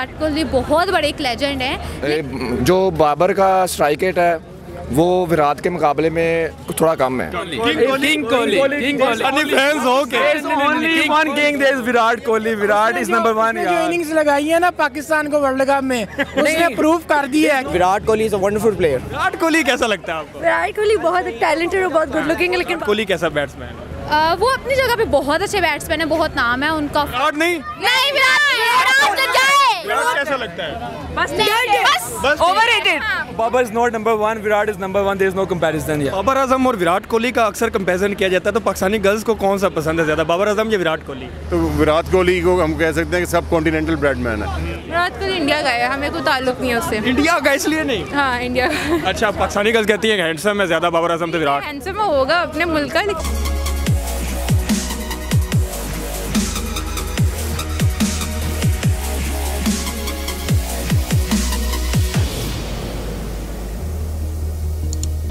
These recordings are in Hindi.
विराट कोहली बहुत बड़े एक लेजेंड हैं। जो बाबर का स्ट्राइक रेट है वो विराट के मुकाबले में थोड़ा कम है। इनिंग्स लगाई है ना पाकिस्तान को वर्ल्ड कप में, उसने प्रूफ कर दिया है। Virat Kohli is a wonderful player. Virat Kohli कैसा लगता है आपको? विराट कोहली बहुत टैलेंटेड और बहुत गुड लुकिंग है, लेकिन कोहली कैसा बैट्समैन है? वो अपनी जगह पे बहुत अच्छे बैट्समैन है, बहुत नाम है उनका। और नहीं विराट कैसा लगता है? बस overrated. Babar is not number one, Virat is number one, there is no comparison. Babar Azam और विराट कोहली का अक्सर कंपैरिजन किया जाता है, तो पाकिस्तानी गर्ल्स को कौन सा पसंद है ज्यादा, बाबर आजम या विराट कोहली? तो विराट कोहली को हम कह सकते हैं कि सब कॉन्टिनेंटल ब्रेडमैन है। विराट कोहली इंडिया का है, हमें कोई ताल्लुक नहीं है उससे। इंडिया का इसलिए नहीं? हाँ इंडिया का। अच्छा, पाकिस्तानी गर्ल्स कहती है हैंडसम है ज्यादा बाबर आजम, तो विराट हैंडसम होगा अपने मुल्क का।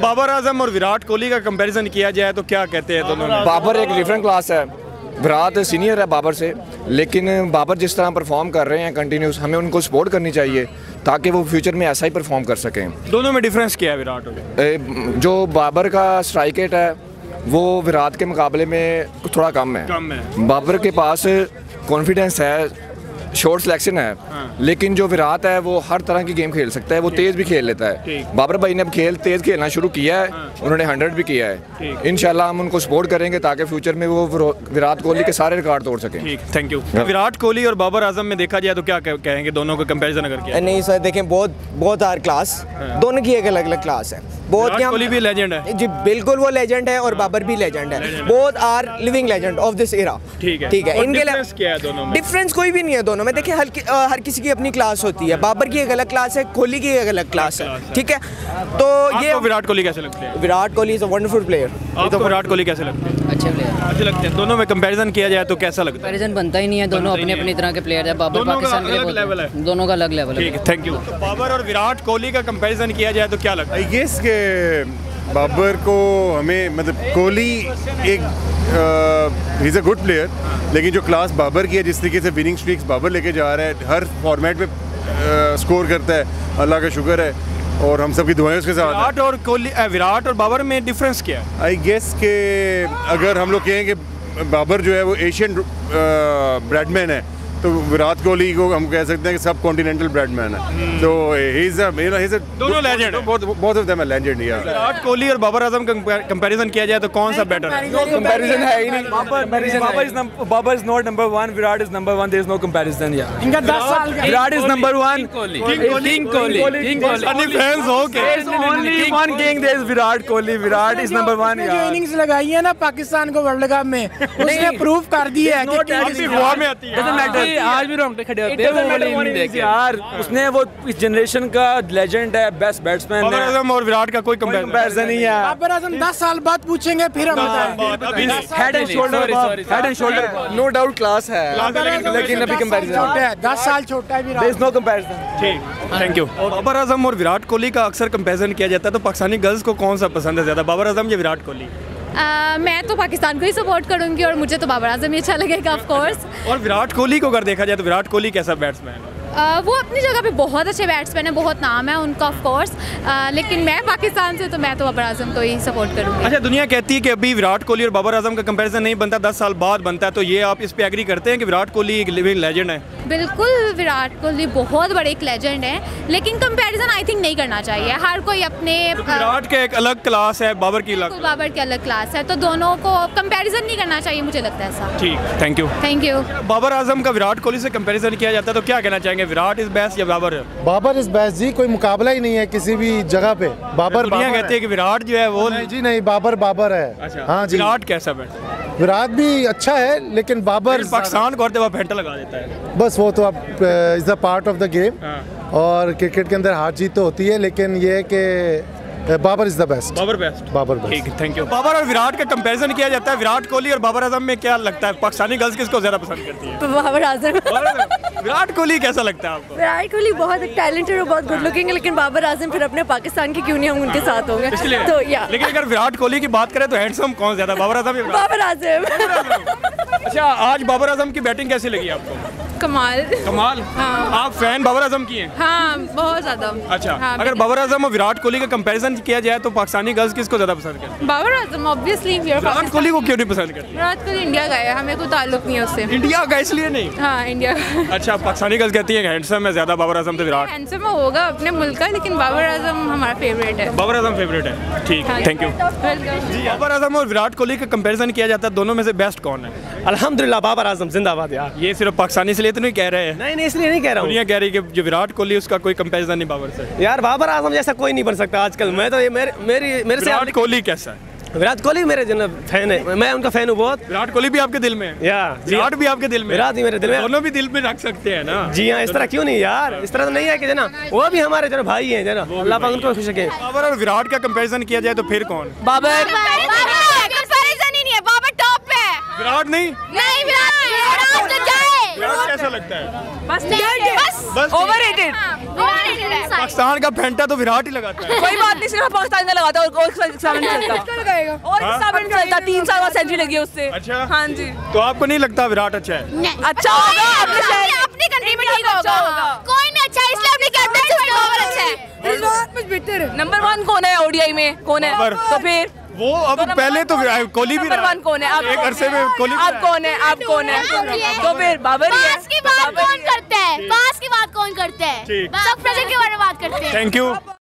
बाबर आजम और विराट कोहली का कंपैरिजन किया जाए तो क्या कहते हैं दोनों? तो बाबर एक डिफरेंट क्लास है, विराट सीनियर है बाबर से, लेकिन बाबर जिस तरह परफॉर्म कर रहे हैं कंटिन्यूस, हमें उनको सपोर्ट करनी चाहिए ताकि वो फ्यूचर में ऐसा ही परफॉर्म कर सकें। दोनों में डिफरेंस क्या है विराट में? जो बाबर का स्ट्राइक रेट है वो विराट के मुकाबले में थोड़ा कम है। बाबर के पास कॉन्फिडेंस है, शॉर्ट सिलेक्शन है, लेकिन जो विराट है वो हर तरह की गेम खेल सकता है, वो तेज भी खेल लेता है। बाबर भाई ने अब तेज खेलना शुरू किया है, उन्होंने 100 भी किया है। इंशाल्लाह हम उनको सपोर्ट करेंगे ताकि फ्यूचर में वो विराट कोहली के सारे रिकॉर्ड तोड़ सकें। Thank you. विराट कोहली और बाबर आजम में देखा जाए तो क्या कहेंगे दोनों का कंपैरिजन अगर किया? नहीं सर, देखें बहुत आर क्लास, दोनों की एक अलग अलग क्लास है। बहुत कोहली भी लेजेंड है जी, बिल्कुल वो लेजेंड है, और बाबर भी लेजेंड है। Both are living legend of this era. ठीक है, इनके डिफरेंस कोई भी नहीं है दोनों में। देखिए हर किसी की अपनी क्लास होती है, बाबर की एक अलग क्लास है, कोहली की एक अलग क्लास है। ठीक है, तो ये विराट कोहली कैसे लगते हैं? Virat Kohli is a wonderful player. आपको विराट कोहली कैसे लगते हैं? अच्छे प्लेयर, अच्छे लगते हैं। दोनों में कंपैरिजन किया जाए तो कैसा लगता है? कंपैरिजन बनता ही नहीं है, दोनों अपने अपनी तरह के प्लेयर है। बाबर पाकिस्तान के लिए लेवल है, दोनों का अलग लेवल है। Thank you. बाबर और विराट कोहली का कंपैरिजन किया जाए तो क्या लगता है? आई गेस के बाबर को हमें मतलब कोहली एक इज अ गुड प्लेयर, लेकिन जो क्लास बाबर की है, जिस तरीके से विनिंग स्ट्रीक्स बाबर लेके जा रहा है, हर फॉर्मेट में स्कोर करता है, अल्लाह का शुक्र है और हम सब की दुआएं उसके साथ। विराट और बाबर में डिफरेंस क्या है? आई गेस के अगर हम लोग कहें कि बाबर जो है वो एशियन ब्रेडमैन है, तो विराट कोहली को हम कह सकते हैं कि सब कॉन्टिनेंटल ब्रेडमैन है। तो दोनों लेजेंड है, both of them are legend. Virat Kohli और बाबर आजम का कंपैरिजन किया जाए तो कौन सा बेटर है? नो कंपैरिजन है ही नहीं। Babar is not number one, Virat is number one, there is no comparison. इनका 10 साल का Virat is number one, Virat Kohli, Virat is number one. Innings लगाई है ना पाकिस्तान को वर्ल्ड कप में, उसने प्रूफ कर दिया है। आज भी रोंगटे खड़े होते हैं यार, उसने वो इस जनरेशन का लेजेंड है, बेस्ट बैट्समैन है। बाबर आजम और विराट का कोई कंपैरिजन नहीं है। बाबर आजम 10 साल बाद पूछेंगे फिर हम बताएंगे। Head and shoulder no doubt class है, लेकिन अभी कंपैरिजन छोटा है, 10 साल छोटा है Virat, there is no comparison. ठीक, थैंक यू। बाबर आजम और विराट कोहली का अक्सर कंपैरिजन किया जाता है, तो पाकिस्तानी गर्ल्स को कौन सा पसंद है ज्यादा, बाबर आजम या विराट कोहली? मैं तो पाकिस्तान को ही सपोर्ट करूंगी, और मुझे तो बाबर आजम ही अच्छा लगेगा ऑफ कोर्स। और विराट कोहली को अगर देखा जाए तो विराट कोहली कैसा बैट्समैन है? वो अपनी जगह पे बहुत अच्छे बैट्समैन है, बहुत नाम है उनका ऑफ कोर्स, लेकिन मैं पाकिस्तान से, तो मैं तो बाबर आजम को ही सपोर्ट करूँगी। अच्छा, दुनिया कहती है कि अभी विराट कोहली और बाबर आजम का कंपैरिजन नहीं बनता, 10 साल बाद बनता है, तो ये आप इस पे एग्री करते हैं कि विराट कोहली एक लिविंग लेजेंड है? बिल्कुल, विराट कोहली बहुत बड़े एक लेजेंड है, लेकिन कंपैरिजन आई थिंक नहीं करना चाहिए। हर कोई अपने विराट के एक अलग क्लास है, बाबर की अलग क्लास है, तो दोनों को कंपैरिजन नहीं करना चाहिए, मुझे लगता है ऐसा। ठीक, थैंक यू। बाबर आजम का विराट कोहली से कंपैरिजन किया जाता है तो क्या कहना चाहिए? विराट इज बेस्ट या बाबर इज बेस्ट? जी, कोई मुकाबला ही नहीं है किसी भी जगह पे। बाबर कहते हैं कि विराट जो है वो जी नहीं, बाबर है। अच्छा, हाँ जी। विराट कैसा बैट्समैन? विराट भी अच्छा है, लेकिन बाबर पाकिस्तान को हर फेंटा लगा देता है। बस वो तो अब is the part of the game, और क्रिकेट के अंदर हार जीत तो होती है, लेकिन ये कि Babar is the best. Babar best. ठीक, थैंक यू। बाबर और विराट का कंपैरिजन किया जाता है, विराट कोहली और बाबर आजम में क्या लगता है, पाकिस्तानी गर्ल्स किसको ज्यादा पसंद करती है? बाबर आजम। विराट कोहली कैसा लगता है आपको? विराट कोहली बहुत टैलेंटेड और बहुत गुड लुकिंग है, लेकिन बाबर आजम फिर अपने पाकिस्तान की क्यों नहीं, हम उनके साथ हो गए तो यार। लेकिन अगर विराट कोहली की बात करें तो हैंडसम कौन ज्यादा, बाबर आजम? बाबर आजम। अच्छा, आज बाबर आजम की बैटिंग कैसी लगी आपको? कमाल कमाल। हाँ। आप फैन बाबर आजम की हैं? हाँ बहुत ज्यादा। अच्छा हाँ, अगर बाबर आजम और विराट कोहली का कंपैरिजन किया जाए तो पाकिस्तानी गर्ल्स किसको ज्यादा पसंद करती है? बाबर आजम ऑब्वियसली। विराट कोहली को क्यों नहीं पसंद करती? विराट कोहली इंडिया का है, हमें कोई ताल्लुक नहीं है उससे। इंडिया का इसलिए नहीं? हाँ इंडिया का। अच्छा पाकिस्तानी गर्ल्स कहती है हैंडसम है ज्यादा बाबर आजम से विराट? हैंडसम होगा अपने मुल्क का, लेकिन बाबर आजम हमारा फेवरेट है। बाबर आजम फेवरेट है, ठीक है, थैंक यू। बाबर आजम और विराट कोहली का कंपैरिजन किया जाता है, दोनों में से बेस्ट कौन है? अल्हम्दुलिल्लाह बाबर आजम जिंदाबाद यार। ये सिर्फ पाकिस्तानी इसलिए तो नहीं कह रहे हैं। नहीं नहीं इसलिए नहीं कह रहा हूँ, दुनिया कह रही है कि जो विराट कोहली उसका कोई कंपैरिजन नहीं बाबर से। यार बाबर आजम जैसा कोई नहीं बन सकता आजकल। मैं तो ये मेरे से विराट कोहली कैसा है? विराट कोहली मेरे जनाब फैन है, मैं उनका फैन हूँ बहुत। विराट कोहली भी आपके दिल में है? यार विराट भी आपके दिल में, विराट भी मेरे दिल में, दोनों भी दिल में रख सकते हैं ना। जी हाँ, इस तरह क्यों नहीं यार, इस तरह तो नहीं है कि जना वो भी हमारे जना भाई है, जना अल्लाह पाक उनको खुश रखे। बाबर और विराट का कंपेरिजन किया जाए तो फिर कौन? बाबर। विराट नहीं, कैसा लगता है? बस ओवररेटेड। पाकिस्तान का फेंटा तो विराट ही लगाता है। कोई बात नहीं, सिर्फ पाकिस्तान का लगाता है और 3 साल बाद सेंचुरी लगी है उससे। अच्छा हाँ जी, तो आपको नहीं लगता विराट अच्छा है? अच्छा होगा अपनी कंट्री में, ठीक होगा, कोई नहीं अच्छा इसलिए अपने कहते हैं। नंबर 1 कौन है ओडीआई में? कौन है तो फिर वो अब तो पहले तो कोहली भी रहा। कौन है एक अरसे में? कोहली। आप कौन है? आप कौन है? तो फिर बाबर ही है। पास की बात कौन करता है? पास की बात कौन करता है? सब प्रेजेंट के बारे में बात करते हैं। Thank you.